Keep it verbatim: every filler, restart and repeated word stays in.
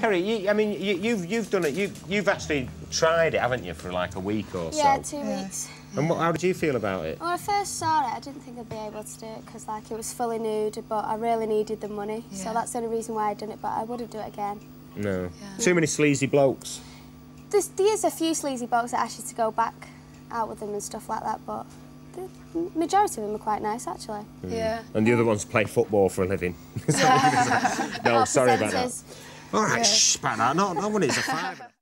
Kerry, you, I mean, you, you've you've done it. You you've actually tried it, haven't you, for like a week or so? Yeah, two yeah. weeks. And what, how did you feel about it? When I first saw it, I didn't think I'd be able to do it because like it was fully nude, but I really needed the money, yeah. so that's the only reason why I'd done it. But I wouldn't do it again. No, yeah. too many sleazy blokes. There's there's a few sleazy blokes that ask you to go back out with them and stuff like that, but the majority of them are quite nice, actually. Mm. Yeah. And the other ones play football for a living. No, sorry about that. All right, yeah. shh, about that. Not, not when it's a fiver.